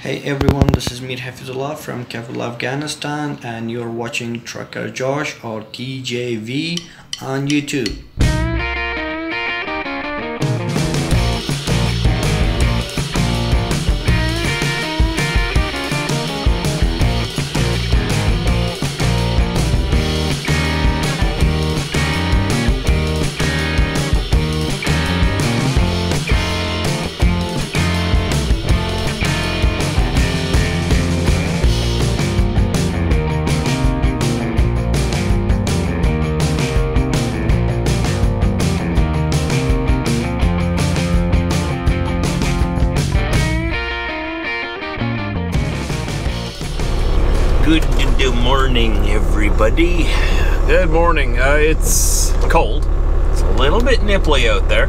Hey everyone, this is Mir Hafizullah from Kabul, Afghanistan, and you're watching Trucker Josh or TJV on YouTube. Good morning, everybody. Good morning. It's cold. It's a little bit nipply out there.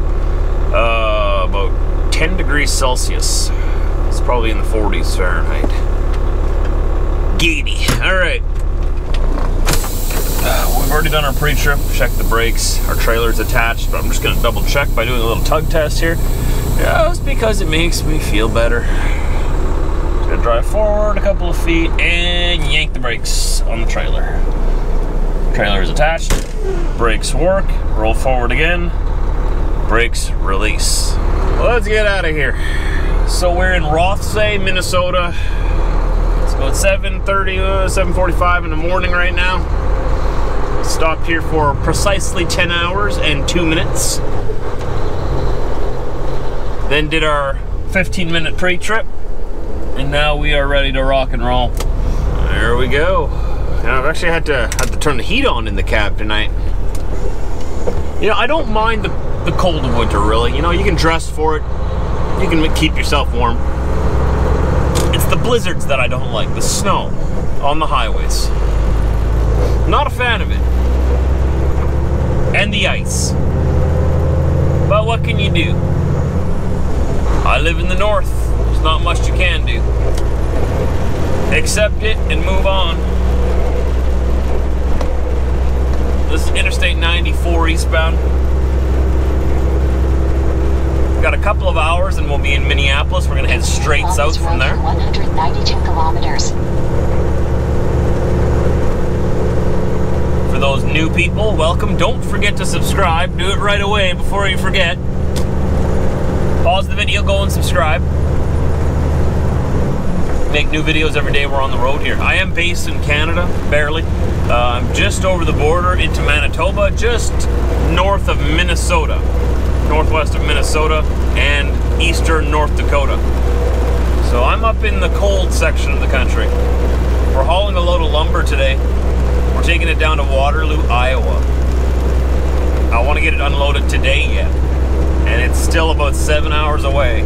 About 10 degrees Celsius. It's probably in the 40s Fahrenheit. Giddy. Alright. We've already done our pre-trip. Checked the brakes. Our trailer's attached, but I'm just going to double check by doing a little tug test here. Just because it makes me feel better. Gonna drive forward a couple of feet and yank the brakes on the trailer. Trailer is attached, brakes work, roll forward again, brakes release. Let's get out of here. So we're in Rothsay, Minnesota. It's about 7:45 in the morning right now. We stopped here for precisely 10 hours and 2 minutes. Then did our 15-minute pre-trip. And now we are ready to rock and roll. There we go. Now I've actually had to turn the heat on in the cab tonight. You know, I don't mind the cold of winter, really. You know, you can dress for it. You can keep yourself warm. It's the blizzards that I don't like. The snow on the highways. Not a fan of it. And the ice. But what can you do? I live in the north. There's not much you can do. Accept it and move on. This is Interstate 94 eastbound. We've got a couple of hours and we'll be in Minneapolis. We're gonna head straight south from there. 192 kilometers. For those new people, welcome. Don't forget to subscribe. Do it right away before you forget. Pause the video, go and subscribe. Make new videos every day. We're on the road here. I am based in Canada, barely. I'm just over the border into Manitoba, just north of Minnesota, northwest of Minnesota, and eastern North Dakota. So I'm up in the cold section of the country. We're hauling a load of lumber today. We're taking it down to Waterloo, Iowa. I want to get it unloaded today yet, and it's still about 7 hours away.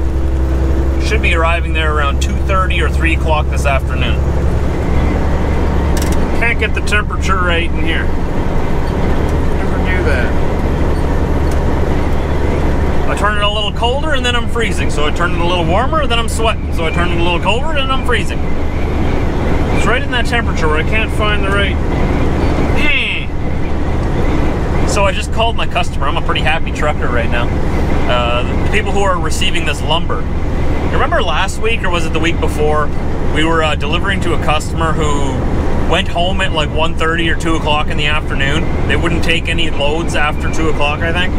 Should be arriving there around 2:30 or 3 o'clock this afternoon. Can't get the temperature right in here. Never knew that. I turn it a little colder and then I'm freezing. So I turn it a little warmer, then I'm sweating. So I turn it a little colder and I'm freezing. It's right in that temperature where I can't find the right. So I just called my customer. I'm a pretty happy trucker right now. The people who are receiving this lumber. Remember last week, or was it the week before, we were delivering to a customer who went home at like 1:30 or 2 o'clock in the afternoon. They wouldn't take any loads after 2 o'clock, I think.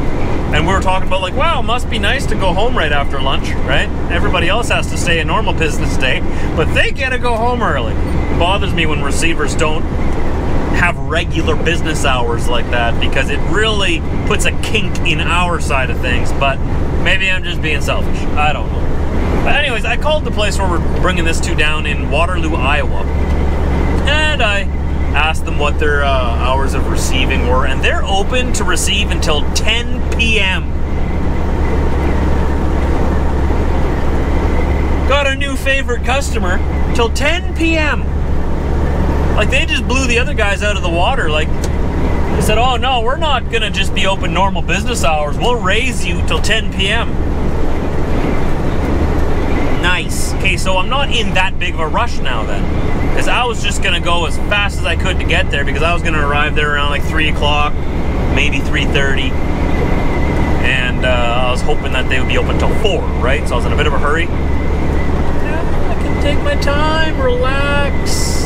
And we were talking about like, wow, it must be nice to go home right after lunch, right? Everybody else has to stay a normal business day, but they get to go home early. It bothers me when receivers don't have regular business hours like that, because it really puts a kink in our side of things, but maybe I'm just being selfish. I don't know. But anyways, I called the place where we're bringing this to down in Waterloo, Iowa, and I asked them what their hours of receiving were, and they're open to receive until 10 p.m. Got a new favorite customer till 10 p.m. Like, they just blew the other guys out of the water. Like, they said, oh no, we're not gonna just be open normal business hours. We'll raise you till 10 p.m. Nice. Okay, so I'm not in that big of a rush now then, because I was just gonna go as fast as I could to get there, because I was gonna arrive there around like 3 o'clock, maybe 3:30, and I was hoping that they would be open till 4, right? So I was in a bit of a hurry. Yeah, I can take of time, relax.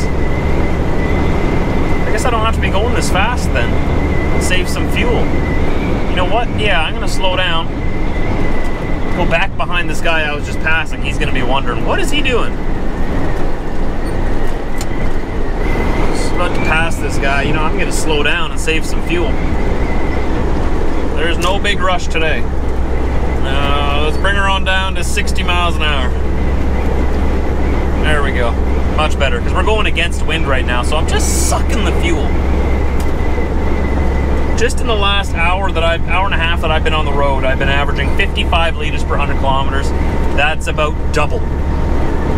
I guess I don't have to be going this fast then. Save some fuel. You know what? Yeah, I'm gonna slow down. Go back behind this guy I was just passing. He's gonna be wondering, what is he doing? Just about to pass this guy. You know, I'm gonna slow down and save some fuel. There's no big rush today. Let's bring her on down to 60 miles an hour. There we go. Much better, because we're going against wind right now, so I'm just sucking the fuel. Just in the last hour and a half that I've been on the road, I've been averaging 55 liters per 100 kilometers. That's about double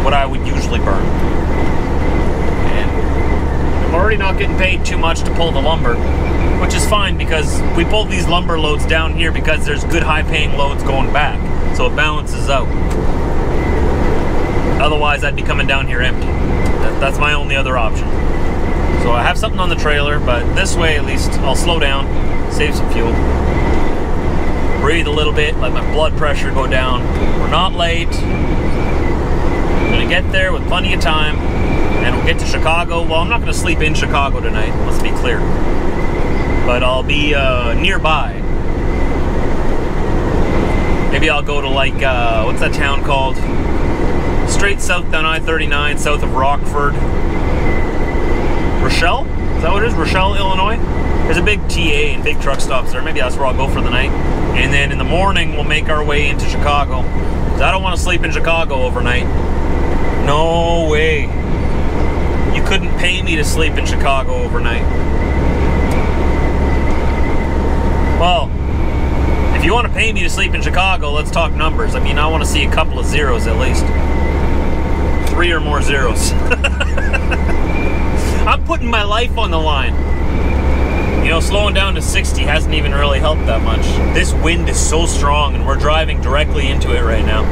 what I would usually burn. And I'm already not getting paid too much to pull the lumber, which is fine because we pull these lumber loads down here because there's good high-paying loads going back, so it balances out. Otherwise, I'd be coming down here empty. That's my only other option. So I have something on the trailer, but this way at least I'll slow down, save some fuel, breathe a little bit, let my blood pressure go down. We're not late. I'm gonna get there with plenty of time, and we'll get to Chicago. Well, I'm not gonna sleep in Chicago tonight, let's be clear. But I'll be nearby. Maybe I'll go to like, what's that town called? Straight south down I-39, south of Rockford. Rochelle? Is that what it is? Rochelle, Illinois? There's a big TA and big truck stops there. Maybe that's where I'll go for the night. And then in the morning, we'll make our way into Chicago. Because I don't want to sleep in Chicago overnight. No way. You couldn't pay me to sleep in Chicago overnight. Well, if you want to pay me to sleep in Chicago, let's talk numbers. I mean, I want to see a couple of zeros at least. 3 or more zeros. I'm putting my life on the line. You know, slowing down to 60 hasn't even really helped that much. This wind is so strong and we're driving directly into it right now.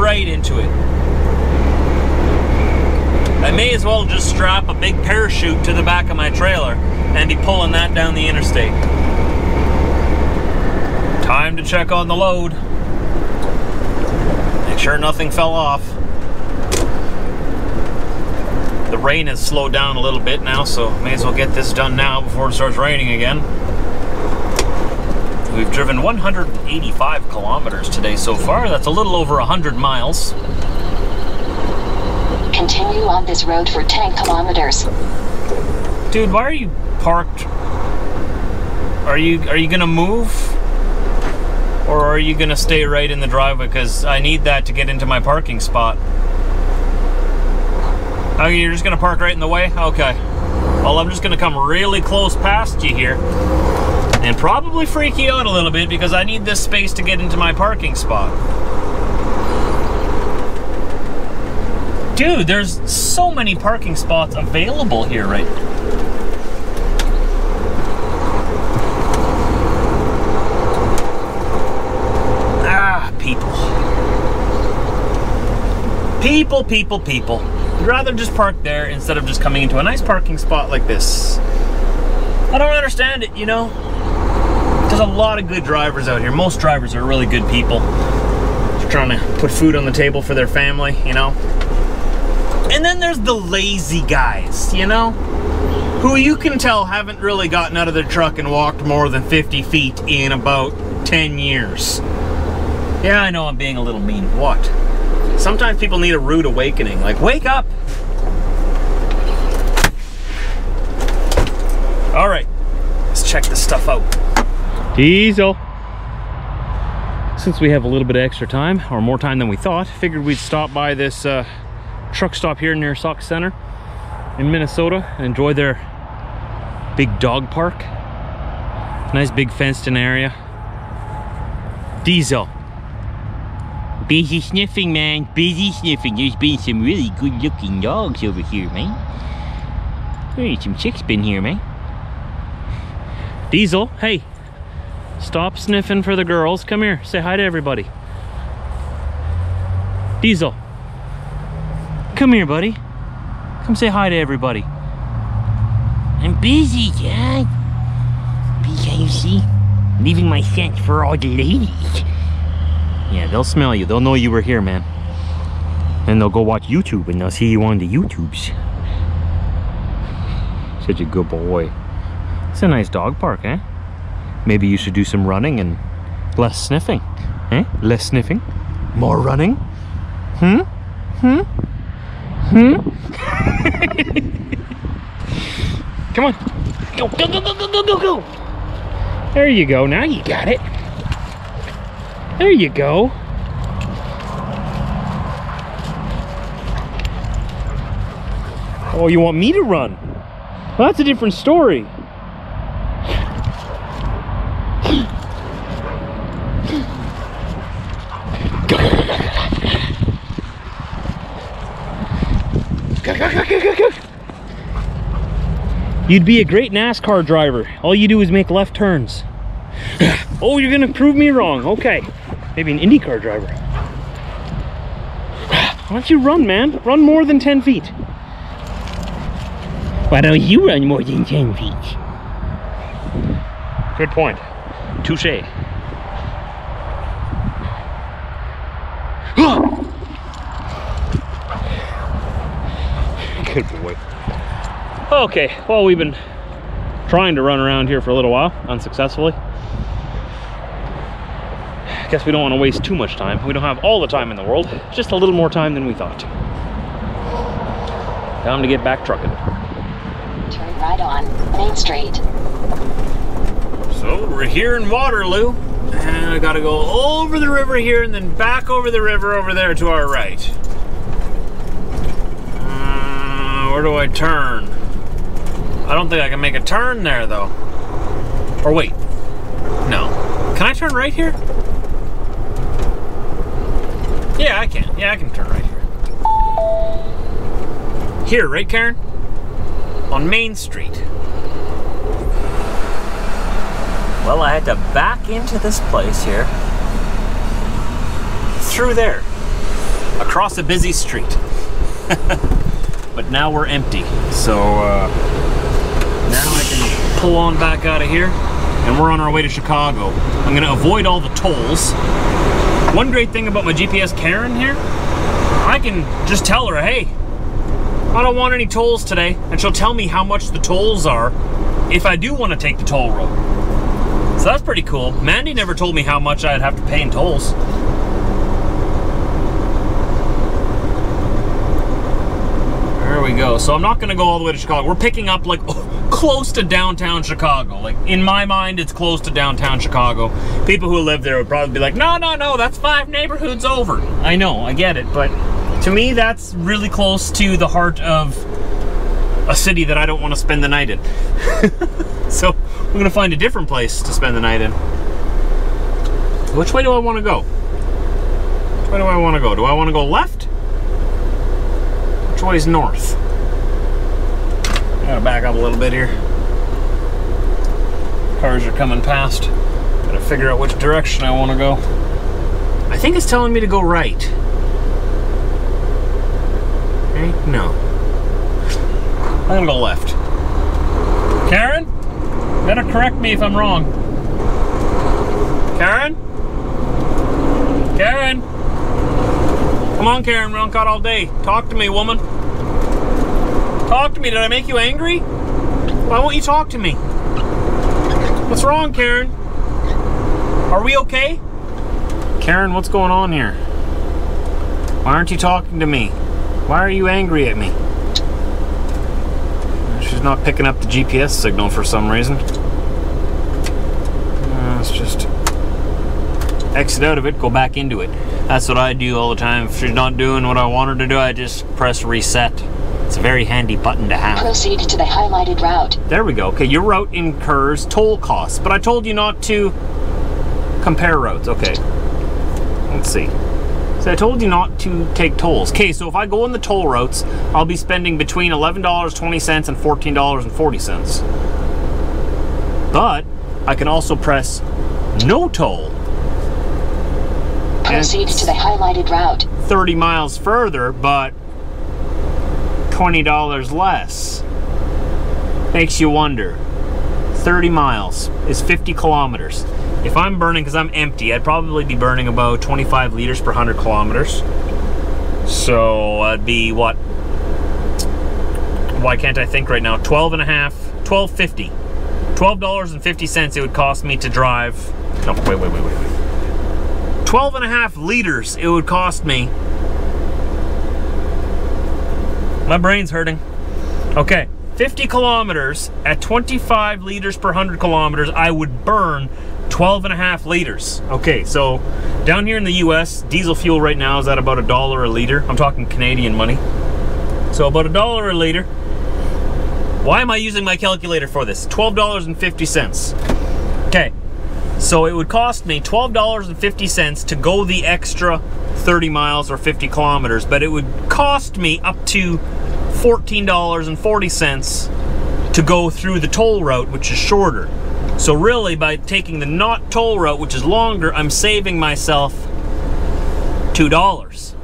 Right into it. I may as well just strap a big parachute to the back of my trailer and be pulling that down the interstate. Time to check on the load. Make sure nothing fell off. The rain has slowed down a little bit now, so may as well get this done now before it starts raining again. We've driven 185 kilometers today so far. That's a little over 100 miles. Continue on this road for 10 kilometers. Dude, why are you parked? Are you gonna move? Or are you gonna stay right in the driveway? Because I need that to get into my parking spot. Oh, you're just gonna park right in the way? Okay. Well, I'm just gonna come really close past you here and probably freak you out a little bit because I need this space to get into my parking spot. Dude, there's so many parking spots available here right now. People. I'd rather just park there instead of just coming into a nice parking spot like this. I don't understand it, you know? There's a lot of good drivers out here. Most drivers are really good people. They're trying to put food on the table for their family, you know? And then there's the lazy guys, you know? Who you can tell haven't really gotten out of their truck and walked more than 50 feet in about 10 years. Yeah, I know I'm being a little mean. What? Sometimes people need a rude awakening. Like, wake up! All right, let's check this stuff out. Diesel. Since we have a little bit of extra time, or more time than we thought, figured we'd stop by this truck stop here near Sauk Center in Minnesota and enjoy their big dog park. Nice big fenced-in area. Diesel. Busy sniffing, man. Busy sniffing. There's been some really good-looking dogs over here, man. There's some six-pin here, man. Diesel, hey. Stop sniffing for the girls. Come here. Say hi to everybody. Diesel. Come here, buddy. Come say hi to everybody. I'm busy, Dad. Busy, you see? Leaving my scent for all the ladies. Yeah, they'll smell you. They'll know you were here, man. And they'll go watch YouTube and they'll see you on the YouTubes. Such a good boy. It's a nice dog park, eh? Maybe you should do some running and less sniffing. Eh? Less sniffing? More running? Hmm? Hmm? Hmm? Come on. Go, go, go, go, go, go, go. There you go. Now you got it. There you go. Oh, you want me to run? Well, that's a different story. Go, go, go, go, go, go, go, go, go, go. You'd be a great NASCAR driver. All you do is make left turns. Oh, you're gonna prove me wrong. Okay. Maybe an IndyCar driver. Why don't you run, man? Run more than 10 feet. Why don't you run more than 10 feet? Good point. Touché. Good boy. Okay, well, we've been trying to run around here for a little while, unsuccessfully. I guess we don't want to waste too much time. We don't have all the time in the world, just a little more time than we thought. Time to get back trucking. Turn right on Main Street. So we're here in Waterloo, and I gotta go over the river here and then back over the river over there to our right. Where do I turn? I don't think I can make a turn there though. Or wait, no. Can I turn right here? Yeah, I can. Yeah, I can turn right here. Here, right, Karen? On Main Street. Well, I had to back into this place here. Through there. Across a busy street. But now we're empty. So, now I can pull on back out of here. And we're on our way to Chicago. I'm going to avoid all the tolls. One great thing about my GPS Karen here, I can just tell her, hey, I don't want any tolls today, and she'll tell me how much the tolls are if I do want to take the toll road. So that's pretty cool. Mandy never told me how much I'd have to pay in tolls. There we go. So I'm not going to go all the way to Chicago. We're picking up like... close to downtown Chicago. Like, in my mind, it's close to downtown Chicago. People who live there would probably be like, no, no, no, that's 5 neighborhoods over. I know, I get it, but to me, that's really close to the heart of a city that I don't want to spend the night in. So, we're going to find a different place to spend the night in. Which way do I want to go? Which way do I want to go? Do I want to go left? Which way is north? I gotta back up a little bit here. Cars are coming past. Gotta figure out which direction I want to go. I think it's telling me to go right. Okay, no. I'm gonna go left. Karen? Better correct me if I'm wrong. Karen? Karen? Come on, Karen, we're on cut all day. Talk to me, woman. Talk to me. Did I make you angry? Why won't you talk to me? What's wrong, Karen? Are we okay? Karen, what's going on here? Why aren't you talking to me? Why are you angry at me? She's not picking up the GPS signal for some reason. Let's just exit out of it, go back into it. That's what I do all the time. If she's not doing what I want her to do, I just press reset. It's a very handy button to have. Proceed to the highlighted route. There we go. Okay, your route incurs toll costs, but I told you not to compare routes. Okay. Let's see. So I told you not to take tolls. Okay, so if I go on the toll routes, I'll be spending between $11.20 and $14.40. But I can also press no toll. Proceed to the highlighted route. 30 miles further, but $20 less. Makes you wonder. 30 miles is 50 kilometers. If I'm burning, because I'm empty, I'd probably be burning about 25 liters per 100 kilometers. So that'd be what? Why can't I think right now? 12 and a half, $12.50. $12.50 it would cost me to drive. No, wait. 12 and a half liters it would cost me. My brain's hurting. Okay, 50 kilometers at 25 liters per 100 kilometers, I would burn 12 and a half liters. Okay, so down here in the US, diesel fuel right now is at about $1 a liter. I'm talking Canadian money. So about $1 a liter. Why am I using my calculator for this? $12.50. Okay, so it would cost me $12.50 to go the extra 30 miles or 50 kilometers, but it would cost me up to $14.40 to go through the toll route, which is shorter. So really, by taking the not toll route, which is longer, I'm saving myself $2.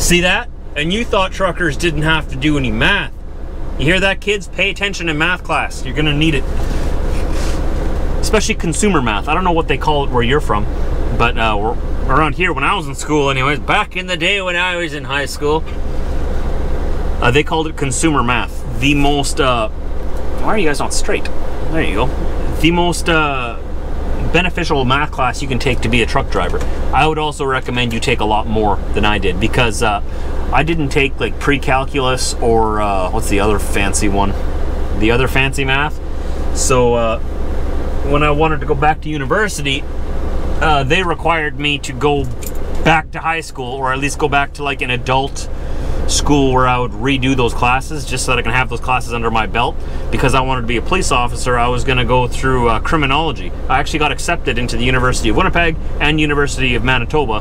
See that? And you thought truckers didn't have to do any math. You hear that, kids? Pay attention in math class. You're gonna need it. Especially consumer math. I don't know what they call it where you're from, but around here when I was in school anyways, back in the day when I was in high school, they called it consumer math. The most, why are you guys not straight? There you go. The most beneficial math class you can take to be a truck driver. I would also recommend you take a lot more than I did, because I didn't take like pre-calculus or what's the other fancy one? The other fancy math. So when I wanted to go back to university, they required me to go back to high school, or at least go back to like an adult school where I would redo those classes, just so that I can have those classes under my belt. Because I wanted to be a police officer, I was going to go through criminology. I actually got accepted into the University of Winnipeg and University of Manitoba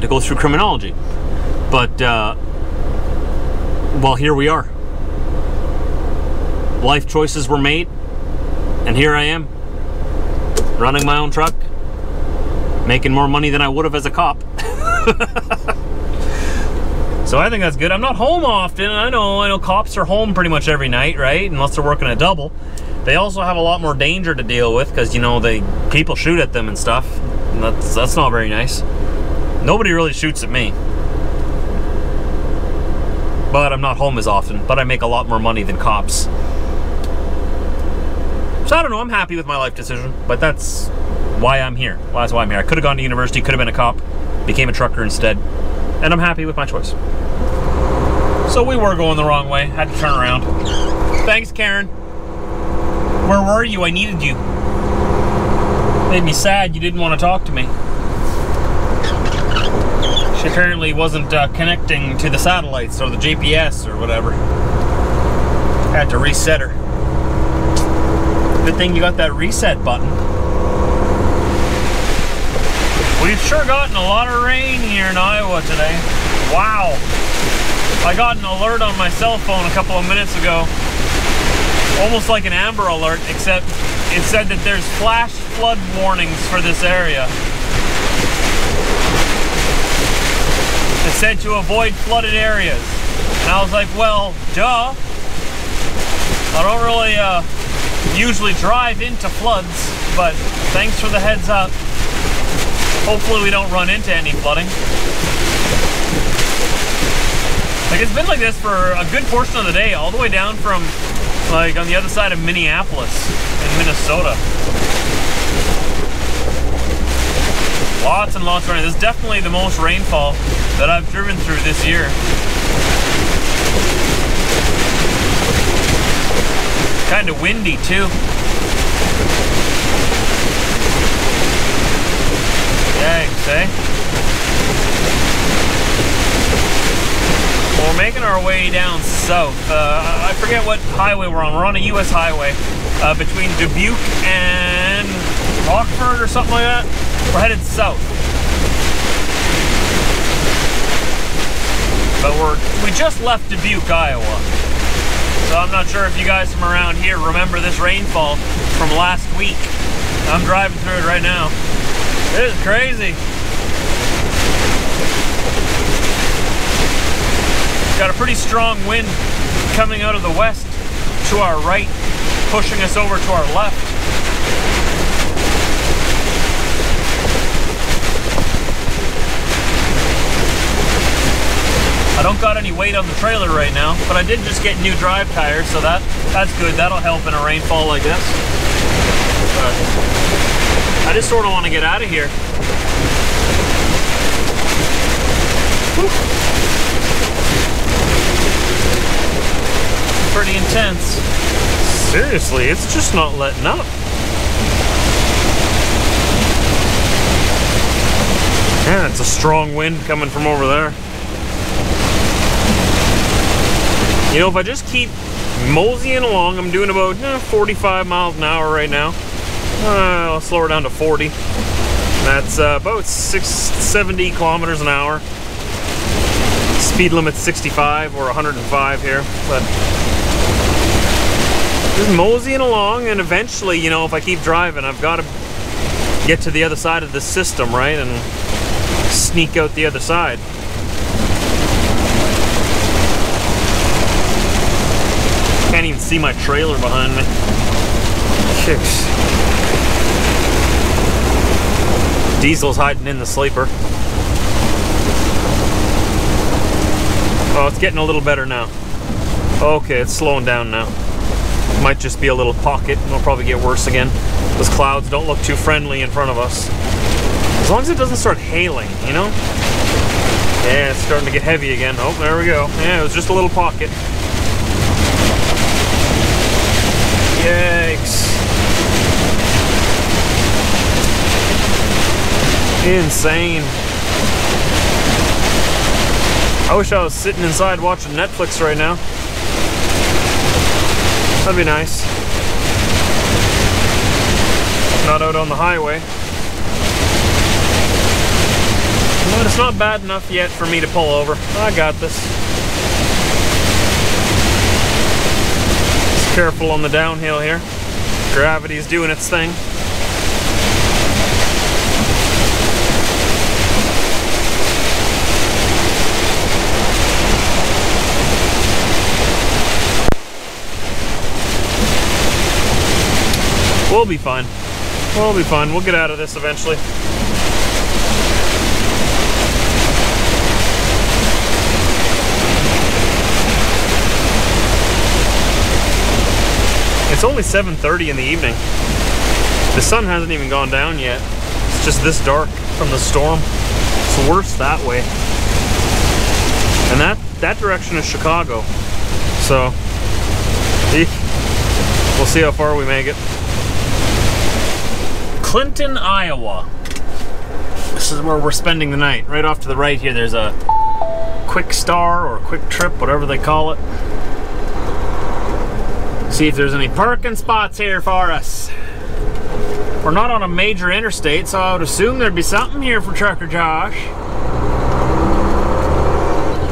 to go through criminology. But, well, here we are. Life choices were made, and here I am, running my own truck, making more money than I would have as a cop. So I think that's good. I'm not home often. I know cops are home pretty much every night, right? Unless they're working a double. They also have a lot more danger to deal with, because, you know, people shoot at them and stuff. And that's not very nice. Nobody really shoots at me. But I'm not home as often, but I make a lot more money than cops. So I don't know, I'm happy with my life decision, but that's why I'm here. Well, that's why I'm here. I could have gone to university, could have been a cop, became a trucker instead, and I'm happy with my choice. So we were going the wrong way, had to turn around. Thanks, Karen. Where were you? I needed you. Made me sad you didn't want to talk to me. She apparently wasn't connecting to the satellites or the GPS or whatever. Had to reset her. Good thing you got that reset button. We've sure gotten a lot of rain here in Iowa today. Wow. I got an alert on my cell phone a couple of minutes ago. Almost like an Amber Alert, except it said that there's flash flood warnings for this area. It said to avoid flooded areas. And I was like, well, duh. I don't really usually drive into floods, but thanks for the heads up. Hopefully we don't run into any flooding. Like, it's been like this for a good portion of the day, all the way down from, like, on the other side of Minneapolis in Minnesota. Lots and lots of rain. This is definitely the most rainfall that I've driven through this year. Kind of windy too. Yikes, eh? Well, we're making our way down south. I forget what highway we're on. We're on a US highway between Dubuque and Rockford or something like that. We're headed south. But we just left Dubuque, Iowa. So I'm not sure if you guys from around here remember this rainfall from last week. I'm driving through it right now. It is crazy. Got a pretty strong wind coming out of the west to our right, pushing us over to our left. I don't got any weight on the trailer right now, but I did just get new drive tires, so that's good. That'll help in a rainfall like this. But I just sort of want to get out of here. Whew. Pretty intense. Seriously, it's just not letting up. Man, it's a strong wind coming from over there. You know, if I just keep moseying along, I'm doing about 45 miles an hour right now. I'll slow her down to 40. That's about 70 kilometers an hour. Speed limit's 65 or 105 here. But just moseying along, and eventually, you know, if I keep driving, I've got to get to the other side of the system, right? And sneak out the other side. Can't even see my trailer behind me. Chicks. Diesel's hiding in the sleeper. Oh, it's getting a little better now. Okay, it's slowing down now. Might just be a little pocket, and it'll probably get worse again. Those clouds don't look too friendly in front of us. As long as it doesn't start hailing, you know? Yeah, it's starting to get heavy again. Oh, there we go. Yeah, it was just a little pocket. Yikes. Insane. I wish I was sitting inside watching Netflix right now. That'd be nice. Not out on the highway. But it's not bad enough yet for me to pull over. I got this. Careful on the downhill here. Gravity's doing its thing. We'll be fine. We'll be fine. We'll get out of this eventually. It's only 7:30 in the evening. The sun hasn't even gone down yet. It's just this dark from the storm. It's worse that way. And that direction is Chicago. So, we'll see how far we make it. Clinton, Iowa. This is where we're spending the night. Right off to the right here, there's a Quik Star or Quick Trip, whatever they call it. See if there's any parking spots here for us. We're not on a major interstate, so I would assume there'd be something here for Trucker Josh.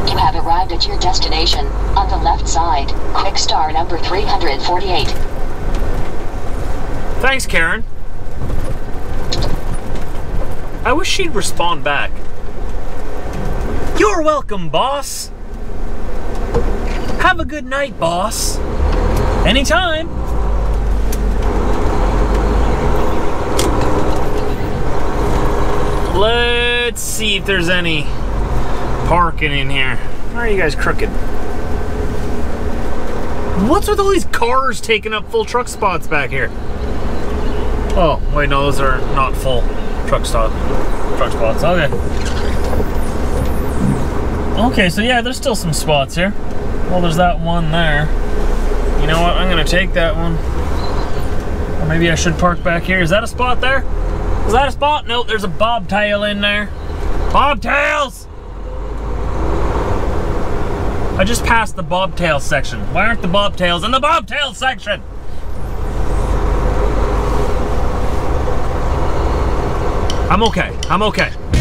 You have arrived at your destination. On the left side, Quik Star number 348. Thanks, Karen. I wish she'd respond back. You're welcome, boss. Have a good night, boss. Anytime. Let's see if there's any parking in here. Why are you guys crooked? What's with all these cars taking up full truck spots back here? Oh, wait, no, those are not full truck spots. Okay. Okay, so yeah, there's still some spots here. Well, there's that one there. You know what, I'm gonna take that one. Or maybe I should park back here. Is that a spot there? Is that a spot? No, there's a bobtail in there. Bobtails! I just passed the bobtail section. Why aren't the bobtails in the bobtail section? I'm okay, I'm okay.